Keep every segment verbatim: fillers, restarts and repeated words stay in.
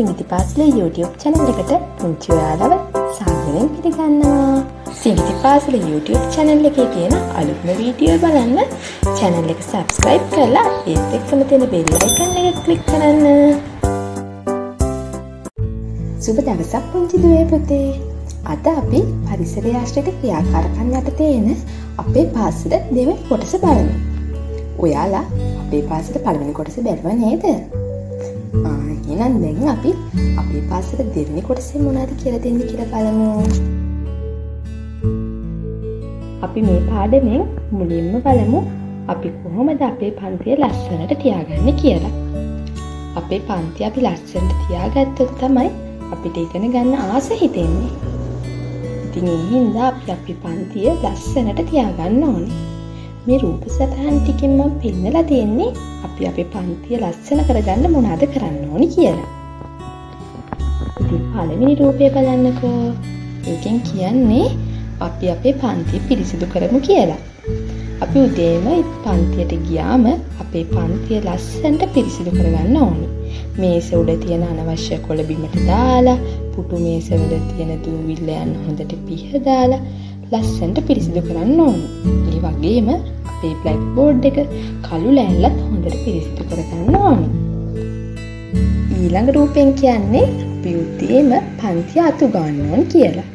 Singithi Pasala YouTube channel එකට පුංචි ඔයාලව සාදරයෙන් පිළිගන්නවා. Singithi Pasala YouTube channel එකේ තියෙන අලුත්ම වීඩියෝ බලන්න channel එක subscribe කරලා ඒත් එක්කම තියෙන bell icon එක click කරන්න. සුබ දවසක් පුංචි දුවේ පුතේ. අද අපි පරිසර ශාස්ත්‍රයේ ක්‍රියාකාරකම් යටතේ තියෙන අපේ පාසල දෙවෙනි කොටස බලමු. ඔයාලා අපේ පාසල පළවෙනි කොටස බලව නේද? එහෙනම් දැන් අපි අපේ පාසල දෙවෙනි කොටසේ මොනවද කියලා දෙන්නේ කියලා බලමු. අපි මේ පාඩමෙන් මුලින්ම බලමු අපි කොහොමද අපේ පන්තිය ලස්සනට තියාගන්නේ කියලා. අපේ පන්තිය අපි ලස්සනට තියාගත්තොත් තමයි අපිට ඉගෙන ගන්න ආස හිතෙන්නේ. ඉතින් ඒ හින්දා අපි අපේ පන්තිය ලස්සනට තියාගන්න ඕනේ. මේ රූප සටහන් ටිකෙන් මම පෙන්නලා දෙන්නේ අපි අපේ පන්තිය ලස්සන කරගන්න මොනවද කරන්න ඕනි කියලා. ඉතින් පළවෙනි රූපය බලන්නකෝ. ඒකෙන් කියන්නේ අපි අපේ පන්තිය පිරිසිදු කරමු කියලා. අපි උදේම පන්තියට ගියාම අපේ පන්තිය ලස්සනට පිරිසිදු කරගන්න ඕනි. මේස උඩ තියෙන අනවශ්‍ය කොළ බිමට දාලා, පුටු මේස වල තියෙන දූවිල්ලයන් හොඳට පිහදාලා ලස්සනට පිරිසිදු කරන්න ඕනි. ඒ වගේම අපේ black board එක කළු ලෑල්ලත් හොඳට පිරිසිදු කරගන්න ඕනි. ඊළඟ රූපෙන් කියන්නේ අපි උදේම පන්තිය අතු ගන්න ඕන කියලා.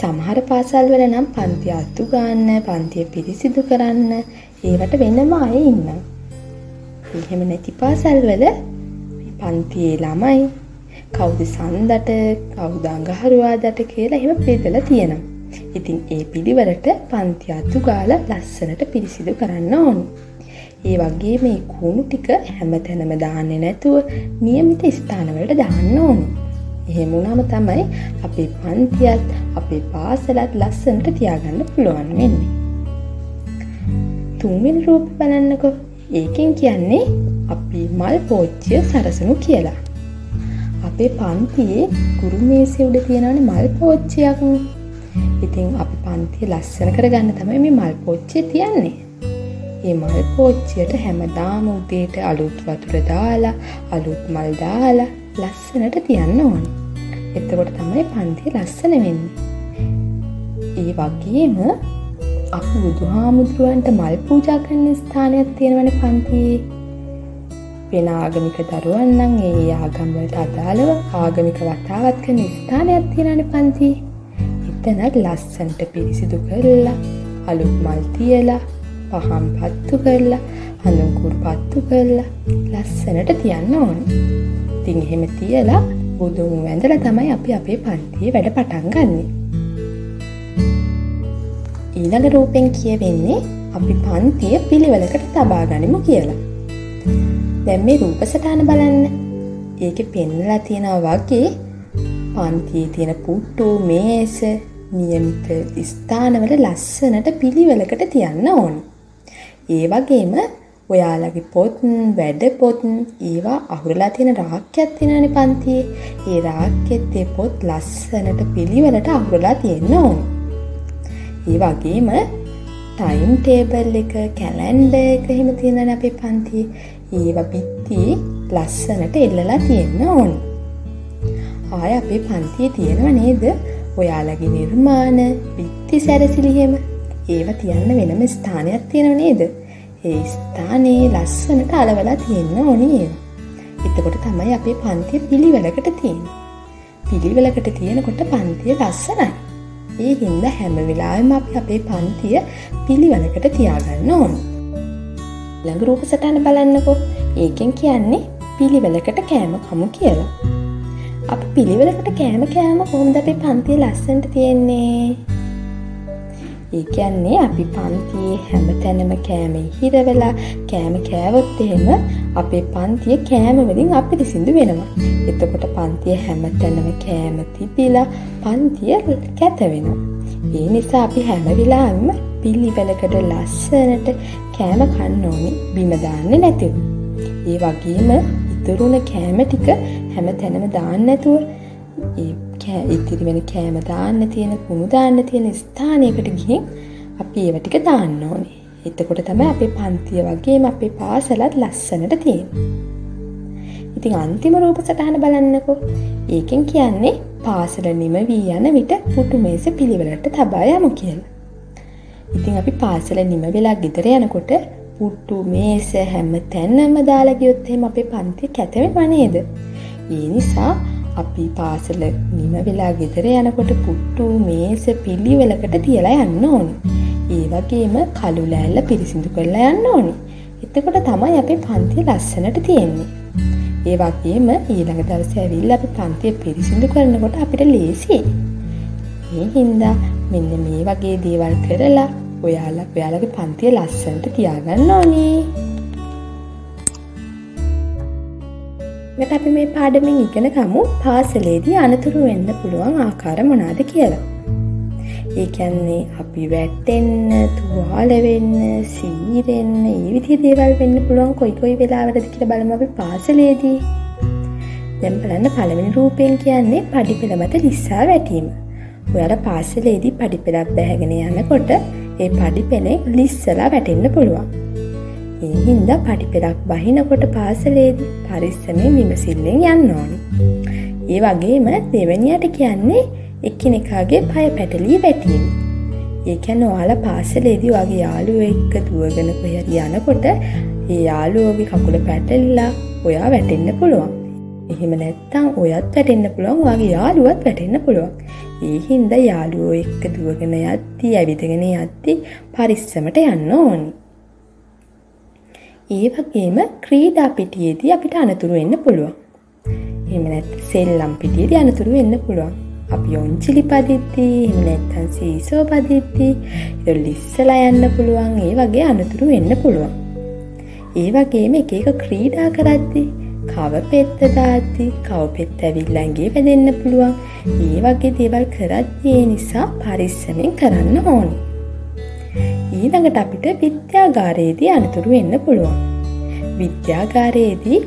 සමහර පාසල් වල නම් පන්තිය අතු ගන්න, පන්තිය පිරිසිදු කරන්න ඒවට වෙනම අය ඉන්නවා. එහෙම නැති පාසල් වල පන්තියේ ළමයි කවුද සඳට කවුද අඟහරුවාදට කියලා එහෙම බෙදලා තියෙනවා. ඉතින් ඒ පිළිවෙලට පන්ති අතු ගාලා ලස්සනට පිරිසිදු කරන්න ඕනි. ඒ වගේම මේ කුණු ටික හැමතැනම දාන්නේ නැතුව નિયમિત ස්ථානවලට දාන්න ඕනි. එහෙම වුණාම තමයි අපේ පන්තියත් අපේ පාසලත් ලස්සනට තියාගන්න පුළුවන් වෙන්නේ. තුන්වෙනි රූපය බලන්නකෝ. ඒකෙන් කියන්නේ අපි මල් පෝච්චිය සරසමු කියලා. අපේ පන්තියේ ගුරු මේසේ උඩ තියෙනවනේ මල් පෝච්චියක්. ඉතින් අපි පන්තිය ලස්සන කරගන්න තමයි මේ මල් පෝච්චිය තියන්නේ. මේ මල් පෝච්චියට හැමදාම උදේට අලුත් වතුර දාලා, අලුත් මල් දාලා ලස්සනට තියන්න ඕනේ. එතකොට තමයි පන්තිය ලස්සන වෙන්නේ. ඒ වගේම අපි බුදුහාමුදුරුවන්ට මල් පූජා කරන ස්ථානයක් තියෙනවනේ පන්තියේ. වෙන ආගමික දරුවන් නම් ඒ ආගම් වලට අදාළව ආගමික වතාවත් කරන ස්ථානයක් තියෙනනේ පන්තියේ. එතනත් ලස්සනට පිරිසිදු කරලා, අලුත් මල් තියලා, පහන් පත්තු කරලා, හඳුන්කුරු පත්තු කරලා ලස්සනට තියන්න ඕනේ. ඉතින් එහෙම තියලා බුදුන් වැඳලා තමයි අපි අපේ පන්තියේ වැඩ පටන් ගන්නෙ. ඊළඟ රූපෙන් කියවෙන්නේ අපි පන්තිය පිළිවෙලකට තබා ගනිමු කියලා. දැන් මේ රූප සටහන බලන්න. ඒකේ පෙන්නලා තියෙනවා වගේ පන්තියේ තියෙන පුට්ටු මේස નિયમિત ස්ථානවල ලස්සනට පිළිවෙලකට තියන්න ඕනේ. ඒ වගේම ඔයාලගේ පොත්, වැඩ පොත් ඒවා අහුරලා තියෙන රාක්කයක් තියෙනනේ පන්තියේ. ඒ රාක්කෙත් ඒ පොත් ලස්සනට පිළිවෙලට අහුරලා තියෙන්න ඕනේ. ඒ වගේම ටයිම් ටේබල් එක, කැලෙන්ඩර් එක එහෙම තියෙනනේ අපේ පන්තියේ. ඒවා පිටි ලස්සනට එල්ලලා තියෙන්න ඕනි. ආය අපේ පන්තියේ තියෙනව නේද? ඔයාලගේ නිර්මාණ, පිටි සැරසිලි හැම ඒවා තියන්න වෙනම ස්ථානයක් තියෙනව නේද? ඒ ස්ථානේ ලස්සනට අලවලා තියෙන්න ඕනි. එතකොට තමයි අපේ පන්තිය පිළිවෙලකට තියෙන්නේ. පිළිවෙලකට තියෙනකොට පන්තිය ලස්සනයි. ඒ හින්දා හැම වෙලාවෙම අපි අපේ පන්තිය පිළිවෙලකට තියාගන්න ඕනි. ළඟ රූප සටහන බලන්නකෝ. ඒකෙන් කියන්නේ පිළිවෙලකට කෑම කමු කියලා. අපි පිළිවෙලකට කෑම කෑම කොහොමද අපේ පන්තිය ලස්සනට තියෙන්නේ? ඒ කියන්නේ අපි පන්තියේ හැමතැනම කෑම හිර වෙලා කෑම කෑවොත් එහෙම අපේ පන්තිය කෑම වලින් අපිරිසිදු වෙනවා. එතකොට පන්තිය හැමතැනම කෑම තිබිලා පන්තිය කැත වෙනවා. ඒ නිසා අපි හැම වෙලාවෙම පිළිවෙලකට ලස්සනට කෑම කන්න ඕනේ, බිම දාන්නේ නැතුව. ඒ වගේම ඉතුරුන කෑම ටික හැමතැනම දාන්න නැතුව ඒ ඉතිරි වෙන කෑම දාන්න තියෙන, කුණු දාන්න තියෙන ස්ථානයකට ගිහින් අපි ඒව ටික දාන්න ඕනේ. එතකොට තමයි අපේ පන්තිය වගේම අපේ පාසලත් ලස්සනට තියෙන්නේ. ඉතින් අන්තිම රූප සටහන බලන්නකෝ. ඒකෙන් කියන්නේ පාසල නිමවී යන විට පුටු මේස පිළිවෙලට තබා යමු කියලා. ඉතින් අපි පාසල නිම වෙලා ගෙදර යනකොට පුටු මේස හැම තැනම දාලා ගියොත් එහෙම අපේ පන්ති කැත වෙනවා නේද? ඒ නිසා අපි පාසල නිම වෙලා ගෙදර යනකොට පුටු මේස පිළිවෙලකට තියලා යන්න ඕනේ. ඒ වගේම කළු ලෑල්ල පිරිසිදු කරලා යන්න ඕනේ. එතකොට තමයි අපේ පන්ති ලස්සනට තියෙන්නේ. ඒ වගේම ඊළඟ දවසේ ඇවිල්ලා අපි පන්තිය පිරිසිදු කරනකොට අපිට ලේසියි. මේ හින්දා මෙන්න මේ වගේ දේවල් කරලා ඔයාලා ඔයාලගේ පන්තිය ලස්සනට තියාගන්න ඕනේ. මෙතන අපි මේ පාඩමෙන් ඉගෙන ගමු පාසලේදී අනතුරු වෙන්න පුළුවන් ආකාර මොනවාද කියලා. ඒ කියන්නේ අපි වැටෙන්න, තුවාල වෙන්න, සීරෙන්න, මේ විදිහේ දේවල් වෙන්න පුළුවන් කොයි කොයි වෙලාවකටද කියලා බලමු අපි පාසලේදී. දැන් බලන්න පළවෙනි රූපයෙන් කියන්නේ පඩිපෙළ මත ලිස්සා වැටීම. ඔයාලා පාසලේදී පඩිපෙළක් බැහැගෙන යනකොට ඒ පඩිපෙළේ ලිස්සලා වැටෙන්න පුළුවන්. ඒ හින්දා පඩිපෙළක් බහිනකොට පාසලේදී පරිස්සමෙන් විමසිල්ලෙන් යන්න ඕනේ. ඒ වගේම දෙවෙනියට කියන්නේ එක්කෙනෙකුගේ පය පැටලී වැටීම. ඒ කියන්නේ ඔයාලා පාසලේදී ඔයාගේ යාළුවෝ එක්ක දුවගෙන කොහරි යනකොට ඒ යාළුවෝගේ කකුල පැටලිලා ඔයා වැටෙන්න පුළුවන්. එහෙම නැත්නම් ඔයත් වැටෙන්න පුළුවන්, ඔයාගේ යාළුවත් වැටෙන්න පුළුවන්. ඒ හින්දා යාළුවෝ එක්ක දුවගෙන යද්දී, ඇවිදගෙන යද්දී පරිස්සමට යන්න ඕනි. ඒ වගේම ක්‍රීඩා පිටියේදී අපිට අනතුරු වෙන්න පුළුවන්. එහෙම නැත්නම් සෙල්ලම් පිටියේදී අනතුරු වෙන්න පුළුවන්. අපි ඔන්චිලි පදිද්දී, එහෙම නැත්නම් සීසෝ පදිද්දී ඉස්සලා යන්න පුළුවන්. ඒ වගේ අනතුරු වෙන්න පුළුවන්. ඒ වගේම එක එක ක්‍රීඩා කරද්දී කව පෙත්ත දාද්දී කව පෙත්ත ඇවිල්ලා ඇඟේ වැදෙන්න පුළුවන්. ඒ වගේ දේවල් කරද්දී ඒ නිසා පරිස්සමෙන් කරන්න ඕනේ. ඊළඟට අපිට විද්‍යාගාරයේදී අනතුරු වෙන්න පුළුවන්. විද්‍යාගාරයේදී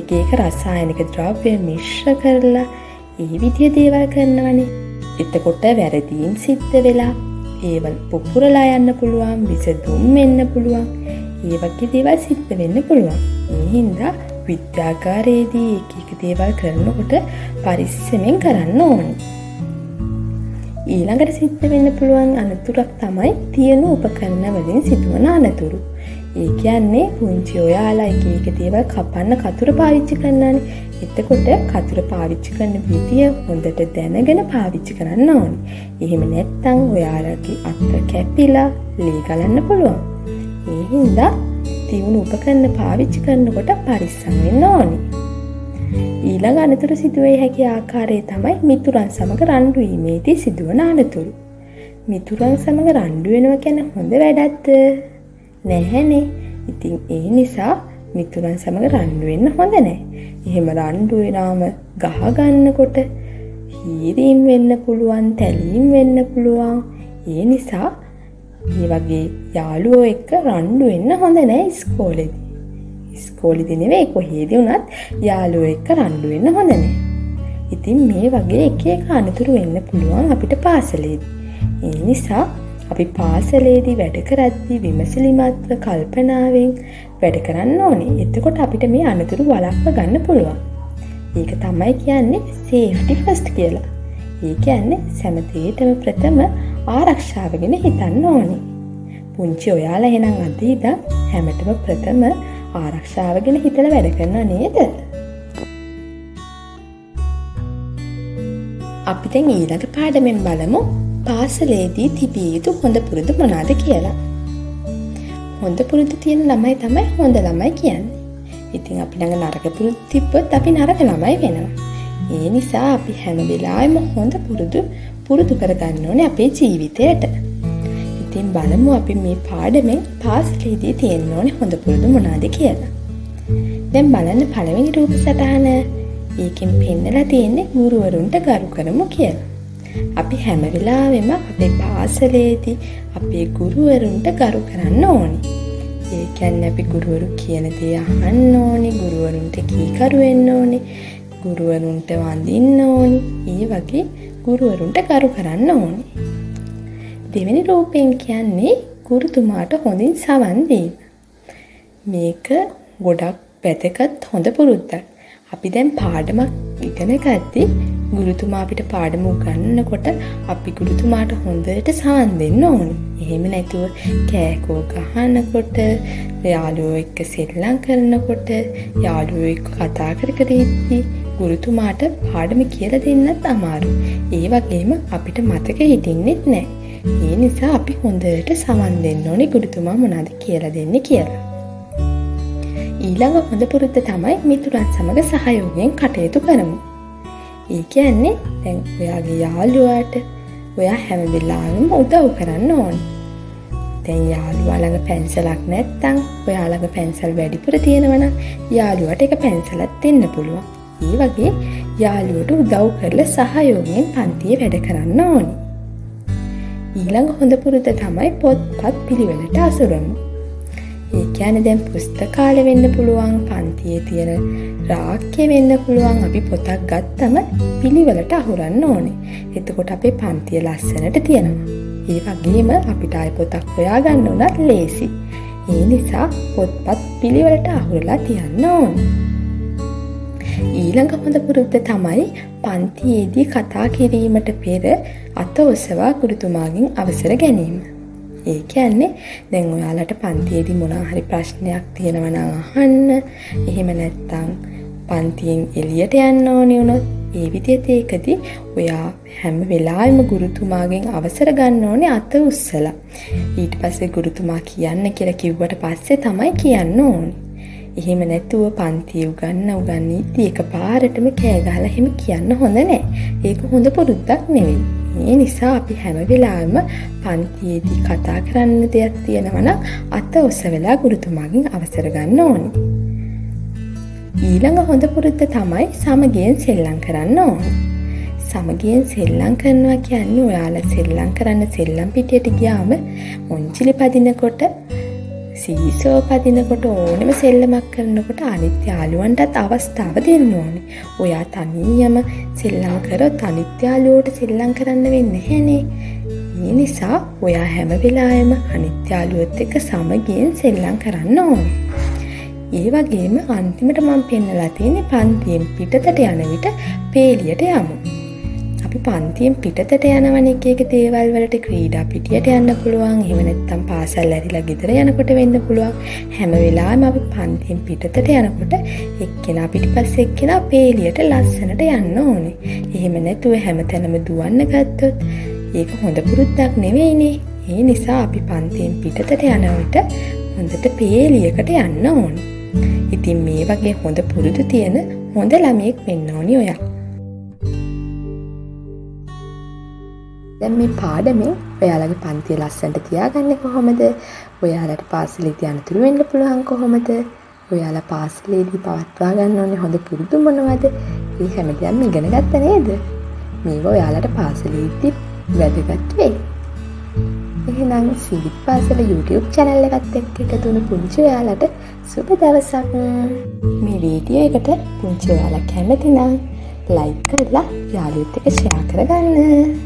එක එක රසායනික ද්‍රව්‍ය මිශ්‍ර කරලා ඒ විදිය දේවල් කරනවනේ. එතකොට වැරදීම් සිද්ධ වෙලා ඒවල් පුපුරලා යන්න පුළුවන්, විස දුම් වෙන්න පුළුවන්. ඒ වගේ දේවල් සිද්ධ වෙන්න පුළුවන්. ඒ හින්දා විද්‍යාගාරයේදී එක එක දේවල් කරනකොට පරිස්සමෙන් කරන්න ඕනේ. ඊළඟට සිද්ධ වෙන්න පුළුවන් අනතුරක් තමයි තියෙන උපකරණ වලින් සිදුවන අනතුරු. ඒ කියන්නේ පුංචි ඔයාලා එක එක දේවල් කපන්න කතුර පාවිච්චි කරනවානේ. එතකොට කතුර පාවිච්චි කරන විදිය හොඳට දැනගෙන පාවිච්චි කරන්න ඕනේ. එහෙම නැත්නම් ඔයාලගේ අත කැපිලා ලී ගලන්න පුළුවන්. ඒ හින්දා තියුණු උපකරණ පාවිච්චි කරනකොට පරිස්සම් වෙන්න ඕනේ. ඊළඟ අනතුරු සිදුවේ හැකි ආකාරය තමයි මිතුරන් සමග රණ්ඩු වීමේදී සිදුවන අනතුරු. මිතුරන් සමග රණ්ඩු වෙනවා කියන්නේ හොඳ වැඩක්ද? නැහැනේ. ඉතින් ඒ නිසා මිතුරන් සමග රණ්ඩු වෙන්න හොඳ නැහැ. එහෙම රණ්ඩු වෙනාම ගහ ගන්නකොට හීරීම් වෙන්න පුළුවන්, තැලීම් වෙන්න පුළුවන්. ඒ නිසා මේ වගේ යාළුවෝ එක්ක රණ්ඩු වෙන්න හොඳ නැහැ ඉස්කෝලේදී. ඉස්කෝලේදී නෙවෙයි කොහේදී වුණත් යාළුවෝ එක්ක රණ්ඩු වෙන්න හොඳ නැහැ. ඉතින් මේ වගේ එක එක අනතුරු වෙන්න පුළුවන් අපිට පාසලේදී. ඒ නිසා අපි පාසලේදී වැඩ කරද්දී විමසිලිමත්ව කල්පනාවෙන් වැඩ කරන්න ඕනේ. එතකොට අපිට මේ අනතුරු වළක්ව ගන්න පුළුවන්. ඒක තමයි කියන්නේ safety first කියලා. ඒ කියන්නේ සෑම ප්‍රථම ආරක්ෂාව ගැන හිතන්න ඕනේ. පුංචි ඔයාලා එහෙනම් අද ඉඳන් හැමතෙම ප්‍රථම ආරක්ෂාව ගැන හිතලා වැඩ කරනවා නේද? අපි දැන් ඊළඟ පාඩමෙන් බලමු පාසලේදී තිබිය යුතු හොඳ පුරුදු මොනවාද කියලා. හොඳ පුරුදු තියෙන ළමයි තමයි හොඳ ළමයි කියන්නේ. ඉතින් අපි ළඟ නරක පුරුදු තිබ්බොත් අපි නරක ළමයි වෙනවා. ඒ නිසා අපි හැම වෙලාවෙම හොඳ පුරුදු පුරුදු කරගන්න ඕනේ අපේ ජීවිතයට. ඉතින් බලමු අපි මේ පාඩමෙන් පාසලේදී තියෙන්න ඕනේ හොඳ පුරුදු මොනවාද කියලා. දැන් බලන්න පළවෙනි රූප සටහන. ඒකෙන් පෙන්නලා තියෙන්නේ ගුරුවරුන්ට ගරු කරමු කියලා. අපි හැම වෙලාවෙම අපේ පාසලේදී අපේ ගුරුවරුන්ට ගරු කරන්න ඕනේ. ඒ කියන්නේ අපි ගුරුවරු කියන දේ අහන්න ඕනේ, ගුරුවරුන්ට කීකරු වෙන්න ඕනේ, ගුරුවරුන්ට වඳින්න ඕනේ. ඒ වගේ ගුරුවරුන්ට ගරු කරන්න ඕනේ. දෙවෙනි රූපයෙන් කියන්නේ ගුරුතුමාට හොඳින් සවන් දීම. මේක ගොඩක් වැදගත් හොඳ පුරුද්දක්. අපි දැන් පාඩමක් ඉගෙන ගත්තී ගුරුතුමා අපිට පාඩම උගන්වනකොට අපි ගුරුතුමාට හොඳට සාන් දෙන්න ඕනේ. එහෙම නැතුව කෑකෝ ගහනකොට, යාළුවෝ එක්ක සෙල්ලම් කරනකොට, යාළුවෝ එක්ක කතා කර කර ඉද්දී ගුරුතුමාට පාඩම කියලා දෙන්නත් අමාරුයි. ඒ වගේම අපිට මතක හිටින්නෙත් නැහැ. ඒ නිසා අපි හොඳට සමන් දෙන්න ඕනේ ගුරුතුමා මොනවද කියලා දෙන්නේ කියලා. ඊළඟ හොඳ පුරුද්ද තමයි මිතුරන් සමග සහයෝගයෙන් කටයුතු කරමු. ඒ කියන්නේ දැන් ඔයාගේ යාළුවාට ඔයා හැම වෙලාවෙම උදව් කරන්න ඕනේ. දැන් යාළුවා ළඟ පැන්සලක් නැත්නම් ඔයා ළඟ පැන්සල් වැඩිපුර තියෙනවා නම් යාළුවාට එක පැන්සලක් දෙන්න පුළුවන්. ඒ වගේ යාළුවට උදව් කරලා සහයෝගයෙන් පන්තියේ වැඩ කරන්න ඕනේ. ඊළඟ හොඳ පුරුද්ද තමයි පොත්පත් පිළිවෙලට අසුරමු. ඒ කියන්නේ දැන් පුස්තකාලය වෙන්න පුළුවන්, පන්තියේ තියෙන රාක්කය වෙන්න පුළුවන්. අපි පොතක් ගත්තම පිළිවෙලට අහුරන්න ඕනේ. එතකොට අපේ පන්තිය ලස්සනට තියෙනවා. ඒ වගේම අපිට ආයෙ පොතක් හොයාගන්න උනත් ලේසි. ඒ නිසා පොත්පත් පිළිවෙලට අහුරලා තියන්න ඕනේ. ඊළඟ හොඳ පුරුද්ද තමයි පන්තියේදී කතා කිරීමට පෙර අත ඔසවා ගුරුතුමාගෙන් අවසර ගැනීම. ඒ කියන්නේ දැන් ඔයාලට පන්තියේදී මොනවා හරි ප්‍රශ්නයක් තියෙනවා නම් අහන්න. එහෙම නැත්නම් පන්තියෙන් එළියට යන්න ඕනේ වුණොත් ඒ විදිහට ඒකදී ඔයා හැම වෙලාවෙම ගුරුතුමාගෙන් අවසර ගන්න ඕනේ අත උස්සලා. ඊට පස්සේ ගුරුතුමා කියන්න කියලා කිව්වට පස්සේ තමයි කියන්න ඕනේ. එහෙම නැතුව පන්තිය උගන්න උගන්නීදී එකපාරටම කෑ ගහලා එහෙම කියන්න හොඳ නැහැ. ඒක හොඳ පුරුද්දක් නෙවෙයි. ඒ නිසා අපි හැම වෙලාවෙම පන්තියේදී කතා කරන්න දෙයක් තියෙනවා නම් අත ඔසවලා ගුරුතුමාගෙන් අවසර ගන්න ඕනේ. ඊළඟ හොඳ පුරුද්ද තමයි සමගියෙන් සෙල්ලම් කරන්න ඕනේ. සමගියෙන් සෙල්ලම් කරනවා කියන්නේ ඔයාලා සෙල්ලම් කරන්න සෙල්ලම් පිටියට ගියාම මොන්චිලි පදිනකොට, සීසෝ පදිනකොට, ඕනෙම සෙල්ලමක් කරනකොට අනිත් යාළුවන්ටත් අවස්ථාව දෙන්න ඕනේ. ඔයා තනියම සෙල්ලම් කරොත් අනිත් යාළුවෝට සෙල්ලම් කරන්න වෙන්නේ නැහැනේ. ඒ නිසා ඔයා හැම වෙලාවෙම අනිත් යාළුවොත් එක්ක සමගියෙන් සෙල්ලම් කරන්න ඕනේ. ඒ වගේම අන්තිමට මම පෙන්නලා තියෙන්නේ පන්තියෙන් පිටතට යන විට පේලියට යමු. අපි පන්තියෙන් පිටතට යනවන එක එක දේවල් වලට ක්‍රීඩා පිටියට යන්න පුළුවන්. එහෙම නැත්නම් පාසල් ඇරිලා ගෙදර යනකොට වෙන්න පුළුවන්. හැම වෙලාවෙම අපි පන්තියෙන් පිටතට යනකොට එක්කෙනා පිටිපස්සේ එක්කෙනා පේලියට ලස්සනට යන්න ඕනේ. එහෙම නැතුව හැමතැනම දුවන්න ගත්තොත් ඒක හොඳ පුරුද්දක් නෙවෙයිනේ. ඒ නිසා අපි පන්තියෙන් පිටතට යන විට හොඳට පේලියකට යන්න ඕනේ. ඉතින් මේ වගේ හොඳ පුරුදු තියෙන හොඳ ළමයෙක් වෙන්න ඕනේ ඔයා. දැන් මේ පාඩමෙන් ඔයාලගේ පන්තිය ලස්සනට තියාගන්නේ කොහොමද? ඔයාලට පාසලේදී අනතුරු වෙන්න පුළුවන් කොහොමද? ඔයාලා පාසලේදී පවත්වා ගන්න ඕනේ හොඳ පුරුදු මොනවද? මේ හැමදේම ඉගෙන ගත්තා නේද? මේවා ඔයාලට පාසලේදී වැදගත් වෙයි. එහෙනම් සිංගිත් පාසල YouTube channel එකත් එක්ක එකතු වුණු පුංචි ඔයාලට සුබ දවසක්. මේ වීඩියෝ එකට පුංචි ඔයාලා කැමති නම් like කරලා යාළුවෙක් එක්ක share කරගන්න.